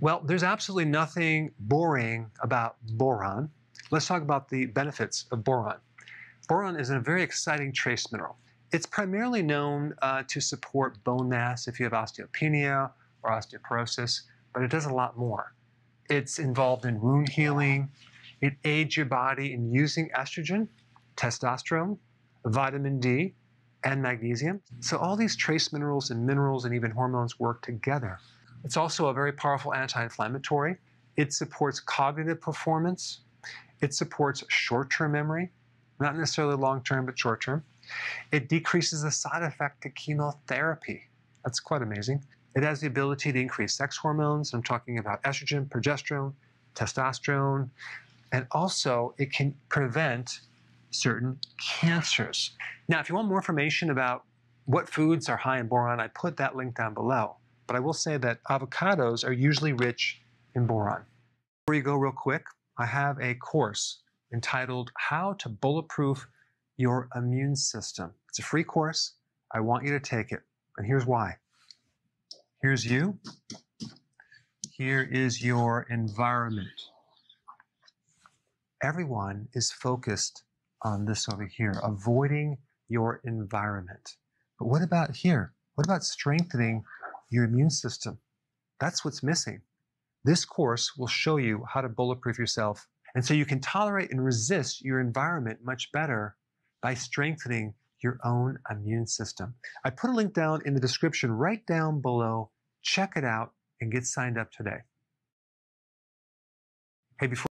Well, there's absolutely nothing boring about boron. Let's talk about the benefits of boron. Boron is a very exciting trace mineral. It's primarily known to support bone mass if you have osteopenia or osteoporosis, but it does a lot more. It's involved in wound healing. It aids your body in using estrogen, testosterone, vitamin D, and magnesium. So all these trace minerals and even hormones work together. It's also a very powerful anti-inflammatory. It supports cognitive performance. It supports short-term memory, not necessarily long-term, but short-term. It decreases the side effect to chemotherapy. That's quite amazing. It has the ability to increase sex hormones. I'm talking about estrogen, progesterone, testosterone, and also it can prevent certain cancers. Now, if you want more information about what foods are high in boron, I put that link down below. But I will say that avocados are usually rich in boron. Before you go real quick, I have a course entitled How to Bulletproof Your Immune System. It's a free course. I want you to take it. And here's why. Here's you. Here is your environment. Everyone is focused on this over here, avoiding your environment. But what about here? What about strengthening your immune system? That's what's missing. This course will show you how to bulletproof yourself, and so you can tolerate and resist your environment much better by strengthening your own immune system. I put a link down in the description right down below. Check it out and get signed up today. Hey, before